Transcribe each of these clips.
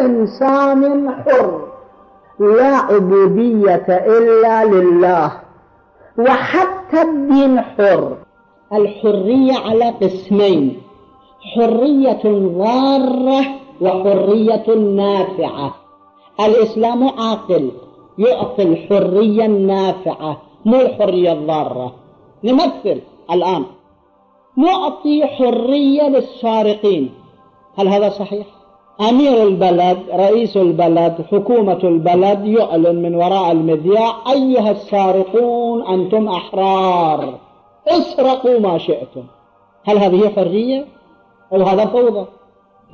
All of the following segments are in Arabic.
إنسان حر لا عبودية إلا لله. وحتى الدين حر. الحرية على قسمين: حرية ضارة وحرية نافعة. الإسلام عاقل، يعطي الحرية النافعة مو الحرية الضارة. نمثل الآن، نعطي حرية للسارقين، هل هذا صحيح؟ أمير البلد، رئيس البلد، حكومة البلد يعلن من وراء المذياع: أيها السارقون أنتم أحرار، اسرقوا ما شئتم. هل هذه حرية؟ أو هذا فوضى؟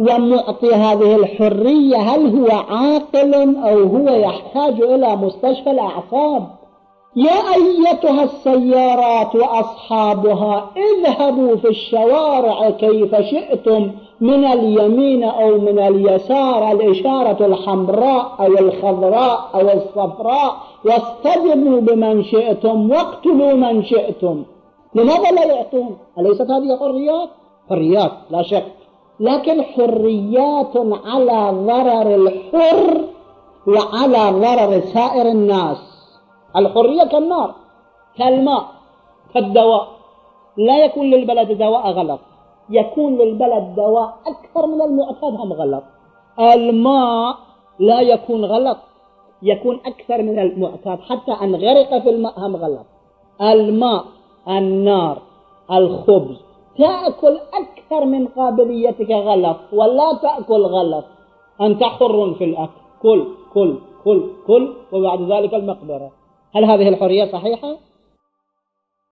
ونعطي هذه الحرية، هل هو عاقل أو هو يحتاج إلى مستشفى الأعصاب؟ يا أيتها السيارات وأصحابها اذهبوا في الشوارع كيف شئتم، من اليمين أو من اليسار، الإشارة الحمراء أو الخضراء أو الصفراء، واصطدموا بمن شئتم واقتلوا من شئتم. لماذا لا يعطون؟ أليست هذه حريات؟ حريات لا شك، لكن حريات على ضرر الحر وعلى ضرر سائر الناس. الحرية كالنار، كالماء، كالدواء. لا يكون للبلد دواء غلط، يكون للبلد دواء أكثر من المعتاد هم غلط. الماء لا يكون غلط، يكون أكثر من المعتاد، حتى أن غرق في الماء هم غلط. الماء، النار، الخبز، تأكل أكثر من قابليتك غلط ولا تأكل غلط، أنت حر في الأكل، كل وبعد ذلك المقدرة. هل هذه الحرية صحيحة؟